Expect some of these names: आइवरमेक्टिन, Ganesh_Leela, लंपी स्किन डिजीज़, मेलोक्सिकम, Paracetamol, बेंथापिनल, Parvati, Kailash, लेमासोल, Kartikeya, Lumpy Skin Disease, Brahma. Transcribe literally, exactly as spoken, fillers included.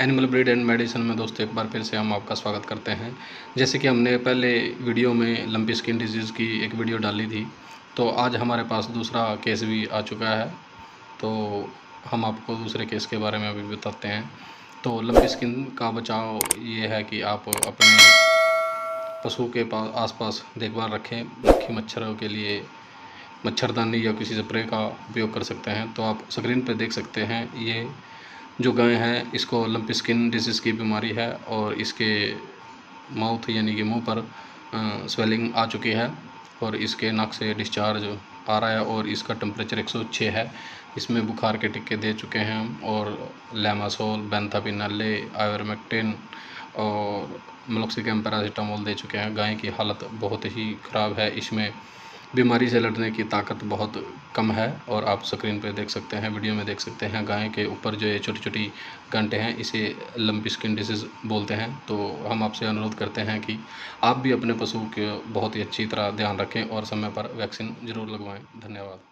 Animal breed and medicine में दोस्तों एक बार फिर से हम आपका स्वागत करते हैं। जैसे कि हमने पहले वीडियो में लंपी स्किन डिजीज़ की एक वीडियो डाली थी, तो आज हमारे पास दूसरा केस भी आ चुका है, तो हम आपको दूसरे केस के बारे में अभी बताते हैं। तो लंपी स्किन का बचाव ये है कि आप अपने पशु के पास आसपास देखभाल रखें। मक्खी मच्छरों के लिए मच्छरदानी या किसी स्प्रे का उपयोग कर सकते हैं। तो आप स्क्रीन पर देख सकते हैं, ये जो गाय है इसको लंपी स्किन डिजीज़ की बीमारी है और इसके माउथ यानी कि मुंह पर स्वेलिंग आ चुकी है और इसके नाक से डिस्चार्ज आ रहा है और इसका टेम्परेचर एक सौ छः है। इसमें बुखार के टिक्के दे चुके हैं हम और लेमासोल, बेंथापिनल, आइवरमेक्टिन और मेलोक्सिकम, पैरासीटामोल दे चुके हैं। गाय की हालत बहुत ही ख़राब है, इसमें बीमारी से लड़ने की ताकत बहुत कम है। और आप स्क्रीन पे देख सकते हैं, वीडियो में देख सकते हैं, गाय के ऊपर जो ये छोटी छोटी गांठें हैं इसे लंपी स्किन डिजीज़ बोलते हैं। तो हम आपसे अनुरोध करते हैं कि आप भी अपने पशु के बहुत ही अच्छी तरह ध्यान रखें और समय पर वैक्सीन ज़रूर लगवाएं। धन्यवाद।